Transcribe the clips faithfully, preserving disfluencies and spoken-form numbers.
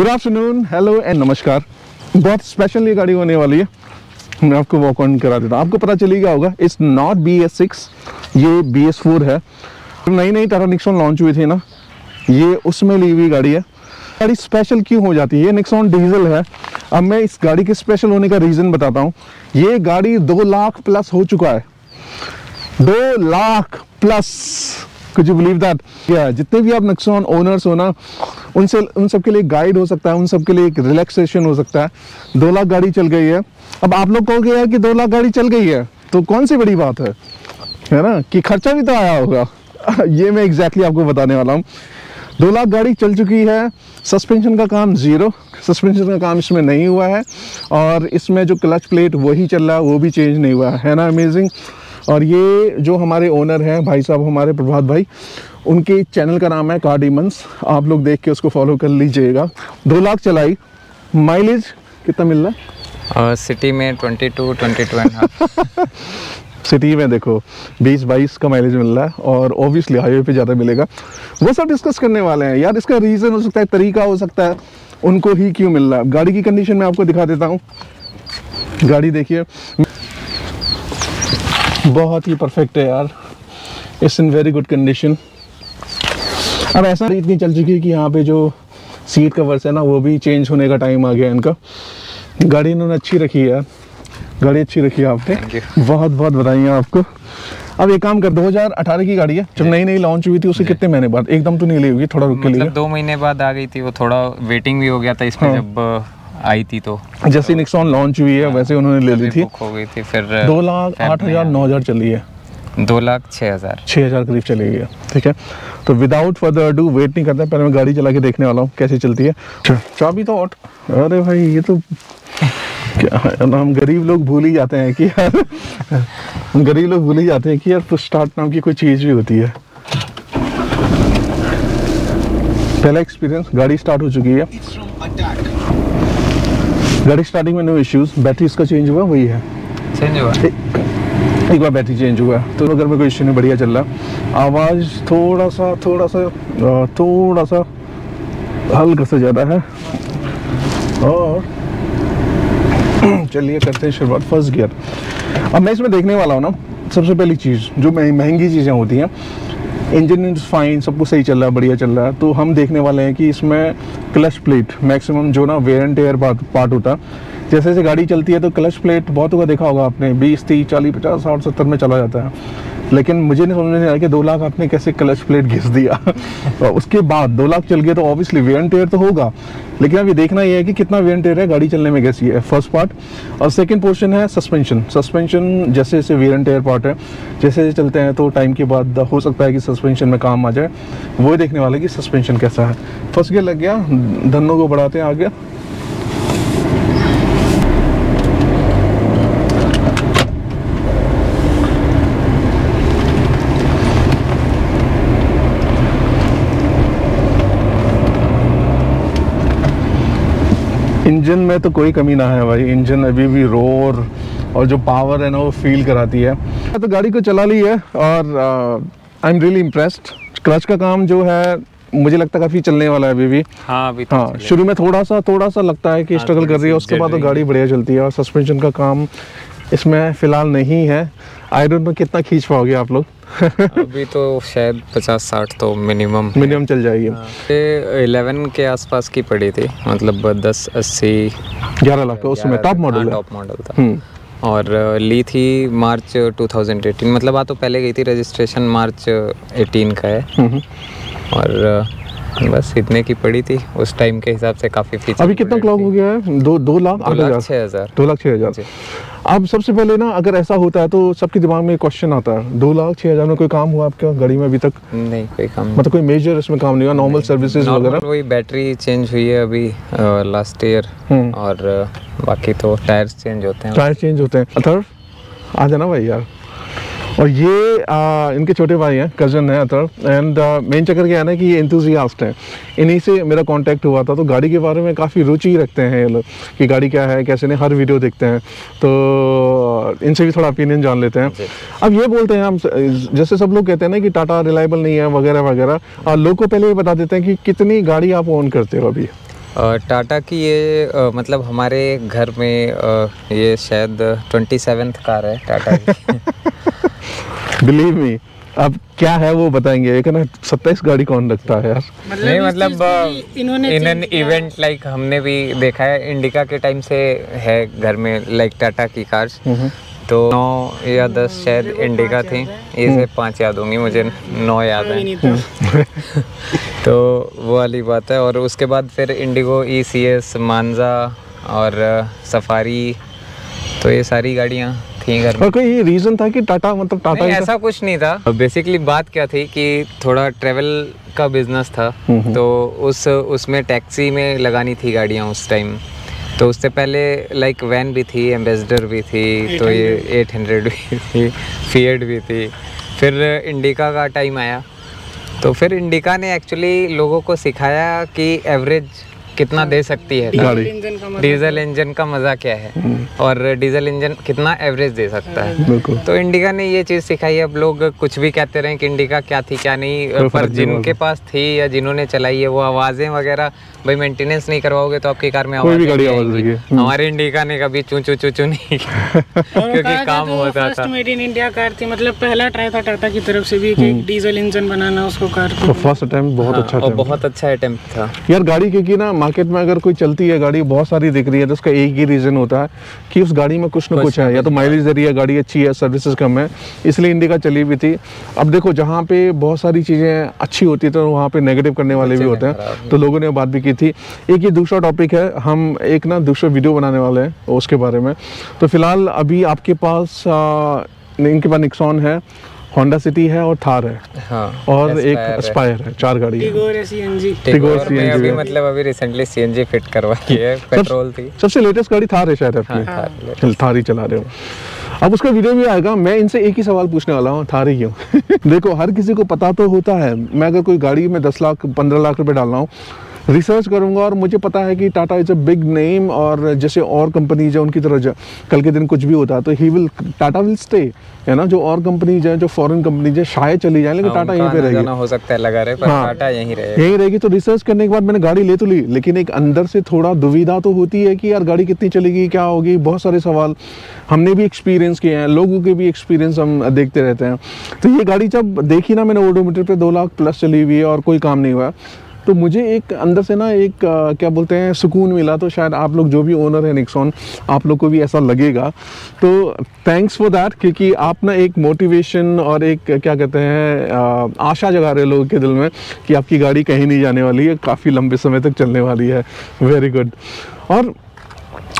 Good afternoon, hello and नमस्कार। बहुत special ये गाड़ी होने वाली है, मैं आपको वॉक ऑन करा देता हूँ। आपको पता चलेगा होगा, it's not B S six, ये बी एस फोर है। नई नई टाटा नेक्सॉन लॉन्च हुई थी ना, ये उसमें ली हुई गाड़ी है। गाड़ी स्पेशल क्यों हो जाती है? ये नेक्सॉन डीजल है। अब मैं इस गाड़ी के स्पेशल होने का रीज़न बताता हूँ। ये गाड़ी दो लाख प्लस हो चुका है, दो lakh plus. Could you believe that? Yeah, जितने भी आप नेक्सॉन ओनर्स हो ना, उनसे उन सब के लिए गाइड हो सकता है, उन सब के लिए एक रिलैक्सेशन हो सकता है। दो लाख गाड़ी चल गई है। अब आप लोग कहोगे यार कि दो लाख गाड़ी चल गई है तो कौन सी बड़ी बात है, है ना, कि खर्चा भी तो आया होगा। ये मैं एग्जैक्टली आपको बताने वाला हूँ। दो लाख गाड़ी चल चुकी है। सस्पेंशन का काम ज़ीरो, सस्पेंशन का काम इसमें नहीं हुआ है, और इसमें जो क्लच प्लेट वही चल रहा है, वो भी चेंज नहीं हुआ है, है ना। अमेजिंग। और ये जो हमारे ओनर हैं भाई साहब, हमारे प्रभात भाई, उनके चैनल का नाम है कार्डिमेंस, आप लोग देख के उसको फॉलो कर लीजिएगा। दो लाख चलाई, माइलेज कितना मिल रहा है? सिटी में बाईस, बाईस सिटी में देखो बीस बाईस का माइलेज मिल रहा है, और ऑब्वियसली हाईवे पे ज़्यादा मिलेगा। वो सब डिस्कस करने वाले हैं यार। इसका रीज़न हो सकता है, तरीका हो सकता है, उनको ही क्यों मिल रहा है। गाड़ी की कंडीशन मैं आपको दिखा देता हूँ। गाड़ी देखिए, बहुत ही परफेक्ट है यार। It's in very good condition. अब ऐसा इतनी चल चुकी है कि यहाँ पे जो सीट कवर्स है ना, वो भी चेंज होने का टाइम आ गया इनका। गाड़ी इन्होंने अच्छी रखी है, गाड़ी अच्छी रखी है आपने। बहुत बहुत बधाइयाँ आपको। अब एक काम कर, दो हज़ार अठारह की गाड़ी है, जब नई नई लॉन्च हुई थी उससे कितने महीने बाद? एकदम तो नहीं ली होगी, थोड़ा रुक के लिए, दो महीने बाद आ गई थी। वो थोड़ा वेटिंग भी हो गया था इसमें, जब आई थी तो जैसे नेक्सॉन तो, लॉन्च हुई है वैसे उन्होंने ले ली थी, हो गई थी। फिर दो लाख आठ हज़ार नौ हज़ार चली है, दो लाख छः हज़ार छः हज़ार करीब चली गई है। ठीक है, तो विदाउट फर्दर डू, वेट नहीं करते, पहले मैं गाड़ी चला के देखने वाला हूँ कैसे चलती है। चाबी तो ऑट, अरे भाई ये तो क्या है, हम गरीब लोग भूल ही जाते हैं कि यार हम गरीब लोग भूल ही जाते हैं कि यार स्टार्ट नाम की कोई चीज़ भी होती है। पहला एक्सपीरियंस, गाड़ी स्टार्ट हो चुकी है। गाड़ी स्टार्टिंग में नो इश्यूज। बैटरी इसका चेंज हुआ, वही है, चेंज हुआ ए, एक बार बैटरी चेंज हुआ तो अगर में कोई इश्यू नहीं, बढ़िया चल रहा। आवाज़ थोड़ा सा थोड़ा सा थोड़ा सा हल्का सा ज़्यादा है। और चलिए करते हैं शुरुआत, फर्स्ट गियर। अब मैं इसमें देखने वाला हूँ ना, सबसे पहली चीज़ जो महंगी चीज़ें होती हैं, इंजन इज फाइन, सब कुछ सही चल रहा है, बढ़िया चल रहा है। तो हम देखने वाले हैं कि इसमें क्लच प्लेट मैक्सिमम जो ना वेयर एंड टेयर पार्ट होता है, जैसे जैसे गाड़ी चलती है तो क्लच प्लेट बहुत होगा, देखा होगा आपने बीस, तीस, चालीस, पचास, साठ, सत्तर में चला जाता है। लेकिन मुझे नहीं समझ में आया कि दो लाख आपने कैसे क्लच प्लेट घिस दिया। और उसके बाद दो लाख चल गया तो ऑब्वियसली वेयर एंड टेयर तो होगा, लेकिन अभी देखना यह है कि कितना वेयर एंड टेयर है, गाड़ी चलने में कैसी है, फर्स्ट पार्ट। और सेकेंड पोर्शन है सस्पेंशन। सस्पेंशन जैसे जैसे वेयर एंड टेयर पार्ट है, जैसे जैसे चलते हैं तो टाइम के बाद हो सकता है कि सस्पेंशन में काम आ जाए, वही देखने वाले कि सस्पेंशन कैसा है। फर्स्ट गियर लग गया, धन्नों को बढ़ाते हैं आगे। इंजन में तो कोई कमी ना है भाई, इंजन अभी भी रोर और जो पावर है ना वो फील कराती है। तो गाड़ी को चला ली है और I am really impressed. Clutch का काम जो है मुझे लगता है काफ़ी चलने वाला है अभी भी। हाँ अभी तो हाँ, शुरू में थोड़ा सा थोड़ा सा लगता है कि हाँ, स्ट्रगल कर रही है, उसके बाद तो गाड़ी बढ़िया चलती है। और सस्पेंशन का काम इसमें फ़िलहाल नहीं है। आई डोंट नो कितना खींच पाओगे आप लोग। अभी तो शायद पचास साठ तो मिनिमम मिनिमम चल जाएगी। इलेवन के आसपास की पड़ी थी, मतलब दस अस्सी, ग्यारह लाख का उसमें टॉप मॉडल है, टॉप मॉडल था। और ली थी मार्च दो हज़ार अठारह, मतलब आ तो पहले गई थी, रजिस्ट्रेशन मार्च अठारह का है। और बस इतने की पड़ी थी उस टाइम के हिसाब से, काफ़ी फीचर। अभी कितना क्लॉक हो गया है? दो दो लाख छः हज़ार दो लाख छः हज़ार अब सबसे पहले ना, अगर ऐसा होता है तो सबके दिमाग में क्वेश्चन आता है, दो लाख छः हज़ार में कोई काम हुआ आपका गाड़ी में अभी तक? नहीं, कोई काम नहीं, मतलब कोई मेजर इसमें काम नहीं हुआ। नॉर्मल सर्विसेज वगैरह, वही बैटरी चेंज हुई है अभी लास्ट ईयर, और बाकी तो टायर्स चेंज होते हैं, टायर चेंज होते हैं। अथर आ जाना भाई यार। और ये आ, इनके छोटे भाई हैं, कज़न है अथर। एंड मेन चक्कर क्या है ना कि ये एंथुजियास्ट हैं, इन्हीं से मेरा कांटेक्ट हुआ था। तो गाड़ी के बारे में काफ़ी रुचि रखते हैं ये लोग कि गाड़ी क्या है कैसे नहीं, हर वीडियो देखते हैं, तो इनसे भी थोड़ा ओपिनियन जान लेते हैं। अब ये बोलते हैं हम, जैसे सब लोग कहते हैं ना कि टाटा रिलायबल नहीं है वगैरह वगैरह, और लोग को पहले ये बता देते हैं कि कितनी गाड़ी आप ऑन करते हो अभी? टाटा की ये आ, मतलब हमारे घर में आ, ये शायद ट्वेंटी सेवेंथ कार है टाटा की। बिलीव मी, अब क्या है वो बताएंगे, एक ना सत्ताईस गाड़ी कौन रखता है यार। नहीं मतलब इन्होंने इन एन इवेंट लाइक हमने भी देखा है, इंडिका के टाइम से है घर में लाइक टाटा की कार्स, तो नौ या दस शायद इंडिका थी, ये पाँच याद होंगी मुझे, नौ याद है। तो वो वाली बात है। और उसके बाद फिर इंडिगो, ई सी एस, मांजा और सफारी, तो ये सारी गाड़ियाँ थी घर में। और कोई रीज़न था कि टाटा मतलब टाटा ऐसा कुछ नहीं था। बेसिकली बात क्या थी कि थोड़ा ट्रेवल का बिजनेस था, तो उस उसमें टैक्सी में लगानी थी गाड़ियाँ उस टाइम। तो उससे पहले लाइक वैन भी थी, एम्बेसडर भी थी, तो ये आठ सौ भी थी, फिएट भी थी। फिर इंडिका का टाइम आया, तो फिर इंडिका ने एक्चुअली लोगों को सिखाया कि एवरेज कितना दे सकती है गाड़ी, डीजल इंजन का मज़ा क्या है और डीजल इंजन कितना एवरेज दे सकता है। तो इंडिका ने ये चीज़ सिखाई। अब लोग कुछ भी कहते रहे कि इंडिका क्या थी क्या नहीं, पर जिनके पास थी या जिन्होंने चलाई है वो आवाज़ें वगैरह, भाई मेंटेनेंस नहीं करवाओगे तो आपकी कार में आवाज नहीं। हमारे इंडिका ने कभी चू चू चू चू नहीं क्योंकि काम होता था। मेड इन इंडिया कार थी, मतलब पहला ट्राई था टाटा की तरफ से भी कि डीजल इंजन बनाना उसको कार। फर्स्ट अटेम्प्ट बहुत अच्छा था, बहुत अच्छा अटेम्प्ट था यार। गाड़ी क्योंकि ना मार्केट में अगर कोई चलती है गाड़ी, बहुत सारी दिख रही है, तो उसका एक ही रीजन होता है कि उस गाड़ी में कुछ ना कुछ है, या तो माइलेज दे रही है, गाड़ी अच्छी है, सर्विसेज कम है, इसलिए इंडिका चली भी थी। अब देखो जहाँ पे बहुत सारी चीजें अच्छी होती है तो वहाँ पे नेगेटिव करने वाले भी होते हैं, तो लोगों ने बात भी थी। एक ये दूसरा टॉपिक है, हम एक ना दूसरा वीडियो बनाने वाले हैं उसके बारे में। तो फिलहाल अभी आपके पास आ, इनके पास निक्सॉन है, होंडा सिटी है और थार है, हाँ, और एक एस्पायर है, चार गाड़ी है। टिगोर सीएनजी, टिगोर सीएनजी अभी मतलब अभी रिसेंटली सीएनजी फिट करवाई है, पेट्रोल थी। सबसे लेटेस्ट गाड़ी थार है शायद अपनी, थार ही चला रहे हो। अब उसका वीडियो भी आएगा। मैं इनसे एक ही सवाल पूछने वाला हूँ, थार ही क्यों? देखो हर किसी को पता तो होता है, मैं अगर कोई गाड़ी में दस लाख पंद्रह लाख रुपये डालना हूँ, रिसर्च करूंगा, और मुझे पता है कि Tata is a big name, और जैसे और कंपनीज है उनकी तरह जा, कल के दिन कुछ भी होता है तो ही विल टाटा विल स्टे, है ना। जो और कंपनीज हैं, जो फॉरेन कंपनीज हैं, शायद चली जाए लेकिन टाटा यहीं पे रहेगी, हो सकता है लगा रहे, पर हाँ, टाटा यहीं रहेगी यहीं रहेगी। तो रिसर्च करने के बाद मैंने गाड़ी ले तो ली, लेकिन एक अंदर से थोड़ा दुविधा तो होती है कि यार गाड़ी कितनी चलेगी, क्या होगी, बहुत सारे सवाल हमने भी एक्सपीरियंस किए हैं, लोगों के भी एक्सपीरियंस हम देखते रहते हैं। तो ये गाड़ी जब देखी ना मैंने, ओडोमीटर पर दो लाख प्लस चली हुई है और कोई काम नहीं हुआ, तो मुझे एक अंदर से ना एक आ, क्या बोलते हैं, सुकून मिला। तो शायद आप लोग जो भी ओनर है निक्सॉन, आप लोग को भी ऐसा लगेगा, तो थैंक्स फॉर दैट, क्योंकि आप ना एक मोटिवेशन और एक क्या कहते हैं आ, आशा जगा रहे लोगों के दिल में कि आपकी गाड़ी कहीं नहीं जाने वाली है, काफ़ी लंबे समय तक चलने वाली है। Very good. और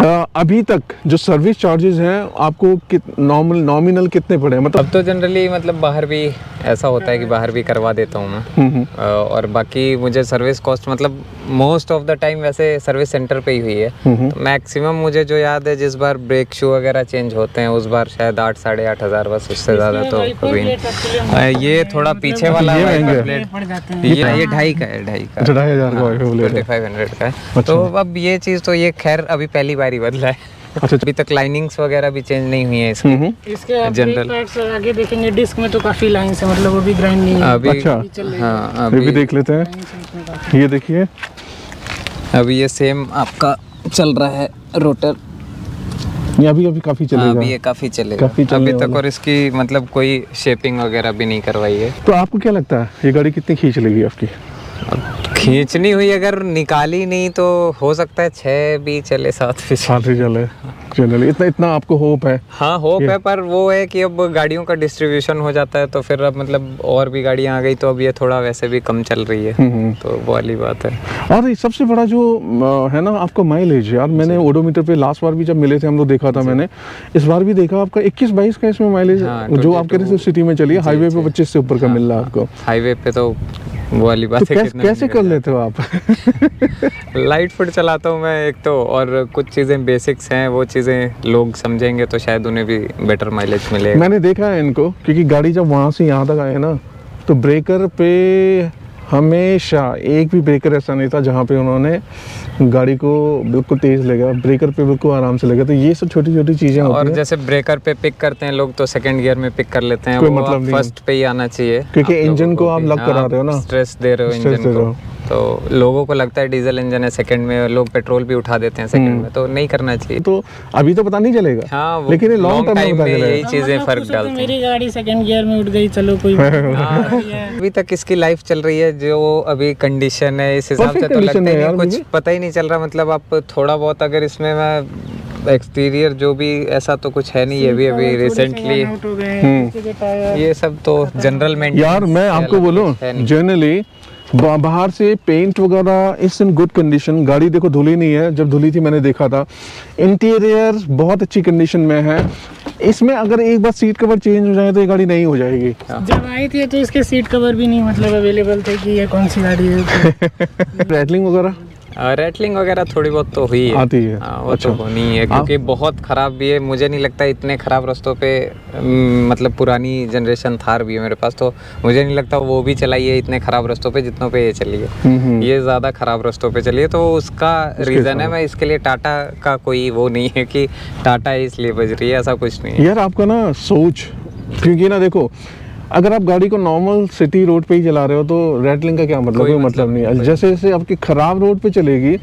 आ, अभी तक जो सर्विस चार्जेस हैं आपको कित नॉर्मल नॉमिनल कितने पड़े? मतलब अब तो जनरली मतलब बाहर भी ऐसा होता है कि बाहर भी करवा देता हूँ मैं, और बाकी मुझे सर्विस कॉस्ट मतलब मोस्ट ऑफ द टाइम वैसे सर्विस सेंटर पे ही हुई है। तो मैक्सिमम मुझे जो याद है, जिस बार ब्रेक शू वगैरह चेंज होते हैं उस बार शायद आठ साढ़े आठ हज़ार, बस उससे ज़्यादा तो कभी नहीं। ये थोड़ा पीछे वाला ये ढाई का है, ढाई का ढाई हज़ार का है। तो अब ये चीज़ तो ये खैर अभी पहली बारी बदला है। अच्छा, अभी तक लाइनिंग्स वगैरह भी चेंज नहीं हुई है इसकी। इसके जनरल आगे देखेंगे, डिस्क में तो काफी लाइंस है, मतलब वो भी ग्राइंड नहीं है अभी। अच्छा, हाँ अभी देख लेते हैं। ये देखिए अभी ये सेम आपका चल रहा है रोटर, ये अभी अभी काफी चलेगा, अभी ये काफी चलेगा अभी तक, और इसकी मतलब कोई शेपिंग वगैरह भी नहीं करवाई है। तो आपको क्या लगता है ये गाड़ी कितनी खींच लेगी आपकी? खींचनी हुई अगर निकाली नहीं तो हो सकता है छः भी चले, सात भी चले जनरली, इतना इतना आपको होप है। हाँ होप है, पर वो है कि अब गाड़ियों का डिस्ट्रीब्यूशन हो जाता है, तो फिर अब मतलब और भी गाड़ियाँ आ गई, तो अब ये थोड़ा वैसे भी कम चल रही है, तो वो वाली बात है। और सबसे बड़ा जो है ना आपका माइलेज, यार मैंने ओडोमीटर पे लास्ट बार भी जब मिले थे हम लोग देखा था मैंने, इस बार भी देखा आपका इक्कीस बाईस का इसमें माइलेज, जो आपके सिटी में चलिए, हाईवे पे पच्चीस से ऊपर का मिल रहा है आपको। हाईवे पे तो वो वाली बात तो है, कैसे, कैसे कर लेते हो आप? लाइट फुट चलाता हूँ मैं एक तो, और कुछ चीज़ें बेसिक्स हैं, वो चीज़ें लोग समझेंगे तो शायद उन्हें भी बेटर माइलेज मिलेगा। मैंने देखा है इनको, क्योंकि गाड़ी जब वहाँ से यहाँ तक आए ना, तो ब्रेकर पे हमेशा एक भी ब्रेकर ऐसा नहीं था जहाँ पे उन्होंने गाड़ी को बिल्कुल तेज़ लगा, ब्रेकर पे बिल्कुल आराम से लगा। तो ये सब छोटी छोटी चीज़ें होती हैं। और जैसे ब्रेकर पे पिक करते हैं लोग तो सेकंड गियर में पिक कर लेते हैं, कोई मतलब नहीं, फर्स्ट पे ही आना चाहिए, क्योंकि इंजन को आप लग करा रहे हो ना, स्ट्रेस दे रहे हो इंजन को। तो लोगों को लगता है डीजल इंजन है सेकंड में, लोग पेट्रोल भी उठा देते हैं सेकंड में, तो नहीं करना चाहिए। तो अभी तो पता नहीं चलेगा हाँ, लेकिन लॉन्ग टाइम में यही चीजें फर्क डालती हैं। मेरी गाड़ी सेकंड गियर में उठ गई, चलो कोई अभी तक इसकी लाइफ चल रही है जो अभी कंडीशन है इस हिसाब से, तो लगता है कुछ पता ही नहीं चल रहा। मतलब आप थोड़ा बहुत अगर इसमें एक्सटीरियर जो भी ऐसा तो कुछ है नहीं, ये भी अभी रिसेंटली ये सब तो जनरल में। यार मैं आपको बोलूं जनरली बाहर से पेंट वगैरह इट्स इन गुड कंडीशन, गाड़ी देखो धुली नहीं है, जब धुली थी मैंने देखा था। इंटीरियर बहुत अच्छी कंडीशन में है, इसमें अगर एक बार सीट कवर चेंज हो जाए तो ये गाड़ी नहीं हो जाएगी। जब आई थी तो इसके सीट कवर भी नहीं मतलब अवेलेबल थे कि ये कौन सी गाड़ी है। रैटलिंग वगैरह रेटलिंग वगैरह थोड़ी बहुत तो हुई है, आती है। आ, वो अच्छा। तो होनी है क्योंकि बहुत ख़राब भी है, मुझे नहीं लगता इतने ख़राब रस्तों पे न, मतलब पुरानी जनरेशन थार भी है मेरे पास, तो मुझे नहीं लगता वो भी चलाई है इतने ख़राब रस्तों पे जितनों पे ये चली है। ये ज़्यादा ख़राब रस्तों पे चली है तो उसका रीज़न है। मैं इसके लिए टाटा का कोई वो नहीं है कि टाटा इसलिए बज रही है, ऐसा कुछ नहीं है। यार आपका ना सोच, क्योंकि ना देखो अगर आप गाड़ी को नॉर्मल सिटी रोड पे ही चला रहे हो तो रैटलिंग का क्या मतलब, कोई मतलब नहीं है। जैसे जैसे आपकी खराब रोड पे चलेगी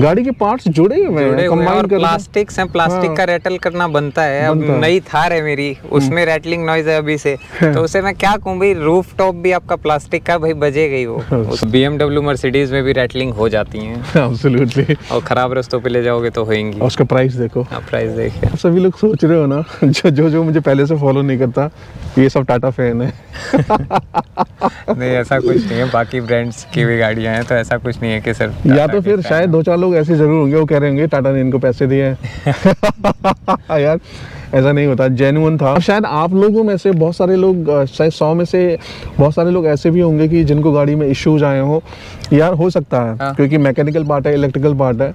गाड़ी के पार्ट्स जुड़े हुए हैं, कंबाइन कर प्लास्टिक्स हैं, प्लास्टिक हाँ। का रैटल करना बनता है। अब नई थार है मेरी, उसमें रैटलिंग नॉइज है अभी से, तो उसे मैं क्या कहूँ भाई, रूफ टॉप भी आपका प्लास्टिक का भाई बजेगा ही वो। बीएमडब्ल्यू मर्सिडीज में भी रैटलिंग हो जाती है एब्सोल्युटली, और खराब रस्तों पे ले जाओगे तो होएंगी। उसका प्राइस देखो, प्राइस देखिए। सभी लोग सोच रहे हो ना, जो जो जो मुझे पहले से फॉलो नहीं करता ये सब टाटा फैन है। नहीं ऐसा कुछ नहीं है, बाकी ब्रांड्स की भी गाड़ियाँ हैं तो ऐसा कुछ नहीं है कि सिर्फ, या तो फिर शायद दो चार लोग ऐसे जरूर होंगे वो कह रहे होंगे टाटा ने इनको पैसे दिए हैं। यार ऐसा नहीं होता, जेन्युइन था। शायद आप लोगों में से बहुत सारे लोग, शायद सौ में से बहुत सारे लोग ऐसे भी होंगे कि जिनको गाड़ी में इश्यूज आए हो। यार हो सकता है हाँ। क्योंकि मैकेनिकल पार्ट है, इलेक्ट्रिकल पार्ट है।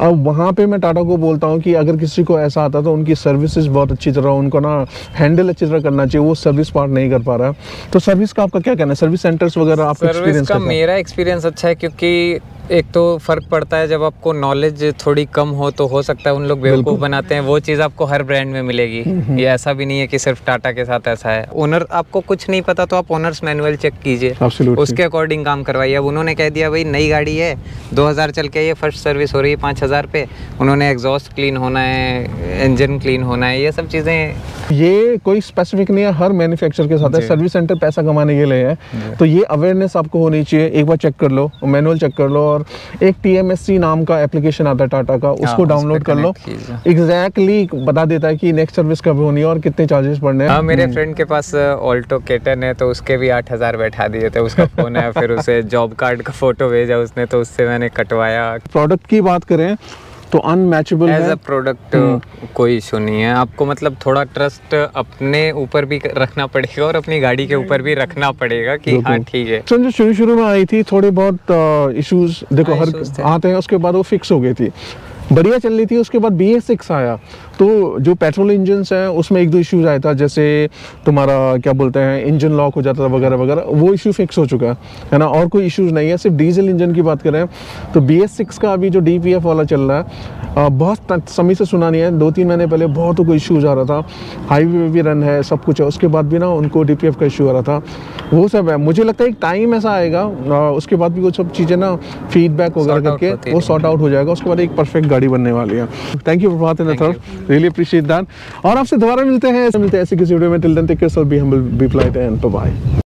अब वहाँ पे मैं टाटा को बोलता हूँ कि अगर किसी को ऐसा आता तो उनकी सर्विसेज बहुत अच्छी तरह, उनको ना हैंडल अच्छी तरह करना चाहिए, वो सर्विस पार्ट नहीं कर पा रहा है। तो सर्विस का आपका क्या कहना है, सर्विस सेंटर्स वगैरह आपका एक्सपीरियंस? मेरा एक्सपीरियंस अच्छा है, क्योंकि एक तो फ़र्क पड़ता है जब आपको नॉलेज थोड़ी कम हो तो हो सकता है उन लोग बेवकूफ़ बनाते हैं, वो चीज़ आपको हर ब्रांड में मिलेगी। ये ऐसा भी नहीं है कि सिर्फ टाटा के साथ ऐसा है। ओनर आपको कुछ नहीं पता तो आप ओनर्स मैनुअल चेक कीजिए, उसके अकॉर्डिंग काम करवाइए। अब उन्होंने कह दिया भाई नई गाड़ी है दो हज़ार चल के, ये फर्स्ट सर्विस हो रही है पाँच हज़ार पे, उन्होंने एग्जॉस्ट क्लीन होना है, इंजन क्लीन होना है, ये सब चीज़ें। ये कोई स्पेसिफिक नहीं है, हर मैन्युफैक्चरर के साथ है। सर्विस सेंटर पैसा कमाने के लिए है, तो ये अवेयरनेस आपको होनी चाहिए। एक बार चेक कर लो, मैनुअल चेक कर लो, और एक टी एम एस सी नाम का एप्लीकेशन आता है टाटा का, उसको डाउनलोड कर लो। एग्जैक्टली exactly बता देता है कि नेक्स्ट सर्विस कब होनी है और कितने चार्जेस पड़ने हैं। मेरे फ्रेंड के पास ऑल्टो केटन है तो उसके भी आठ हज़ार बैठा दिए थे, उसका फोन है। फिर उसे जॉब कार्ड का फोटो भेजा उसने, तो उससे मैंने कटवाया। प्रोडक्ट की बात करें तो अनमैचेबल है एज अ प्रोडक्ट, कोई इशू नहीं है। आपको मतलब थोड़ा ट्रस्ट अपने ऊपर भी रखना पड़ेगा और अपनी गाड़ी के ऊपर भी रखना पड़ेगा कि हाँ ठीक है। जो शुरू शुरू में आई थी थोड़े बहुत इश्यूज देखो हर आते हैं, उसके बाद वो फिक्स हो गई थी, बढ़िया चल रही थी। उसके बाद बी एस सिक्स आया तो जो पेट्रोल इंजन्स हैं उसमें एक दो इश्यूज आया था, जैसे तुम्हारा क्या बोलते हैं इंजन लॉक हो जाता था वगैरह वगैरह, वो इशू फिक्स हो चुका है ना, और कोई इश्यूज नहीं है। सिर्फ डीजल इंजन की बात करें तो बी एस सिक्स का अभी जो डी पी एफ वाला चल रहा है, बहुत समय से सुना नहीं है, दो तीन महीने पहले बहुत कोई इशूज़ आ रहा था, हाईवे में भी रन है सब कुछ है, उसके बाद भी ना उनको डी पी एफ का इशू आ रहा था, वो सब है। मुझे लगता है एक टाइम ऐसा आएगा, उसके बाद भी वो सब चीज़ें ना फीडबैक वगैरह करके वो सॉर्ट आउट हो जाएगा, उसके बाद एक परफेक्ट गाड़ी बनने वाली है। थैंक यू प्रभात एंड थर, रियली अप्रिशिएट दैट। और आपसे दोबारा मिलते हैं मिलते हैं ऐसे किसी वीडियो में। Till then take care, be humble, be polite and bye bye.